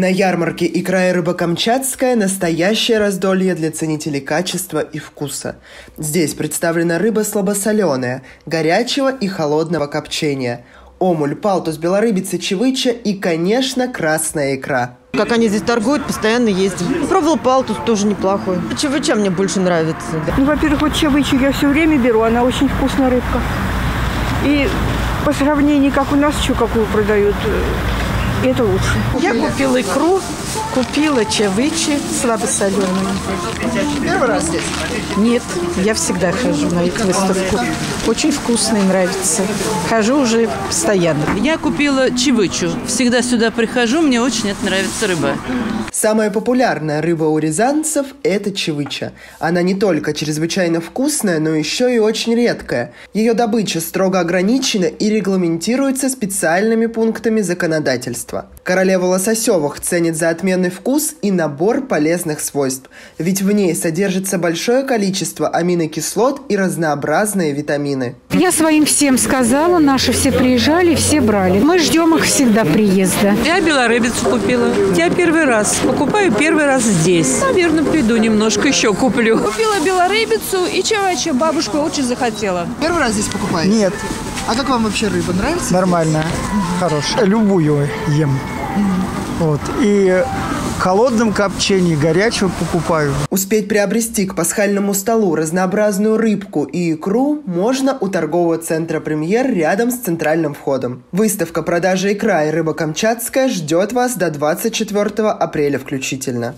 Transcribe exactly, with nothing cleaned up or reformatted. На ярмарке «Икра и рыба Камчатская» настоящее раздолье для ценителей качества и вкуса. Здесь представлена рыба слабосоленая, горячего и холодного копчения, омуль, палтус, белорыбица, чевыча и, конечно, красная икра. Как они здесь торгуют, постоянно ездим. Пробовала палтус, тоже неплохой. Чевыча мне больше нравится. Да. Ну, во-первых, вот чевычу я все время беру, она очень вкусная рыбка. И по сравнению, как у нас, что какую продают, это лучше. Я купила икру, купила чевычи слабосоленую. Первый раз здесь? Нет, я всегда хожу на их выставку. Очень вкусно и нравится. Хожу уже постоянно. Я купила чевычу. Всегда сюда прихожу, мне очень это нравится рыба. Самая популярная рыба у рязанцев – это чевыча. Она не только чрезвычайно вкусная, но еще и очень редкая. Ее добыча строго ограничена и регламентируется специальными пунктами законодательства. Королева лососевых ценит за отменный вкус и набор полезных свойств, ведь в ней содержится большое количество аминокислот и разнообразные витамины. Я своим всем сказала, наши все приезжали, все брали. Мы ждем их всегда приезда. Я белорыбицу купила. Я первый раз. Покупаю первый раз здесь. Наверное, приду немножко еще куплю. Купила белорыбицу и чевычу. Бабушка очень захотела. Первый раз здесь покупаете? Нет. А как вам вообще рыба? Нравится? Нормально. Хорошая. Любую ем. Вот. И в холодном копчении, горячего покупаю. Успеть приобрести к пасхальному столу разнообразную рыбку и икру можно у торгового центра «Премьер» рядом с центральным входом. Выставка продажи «Икра и рыба Камчатская» ждет вас до двадцать четвёртого апреля включительно.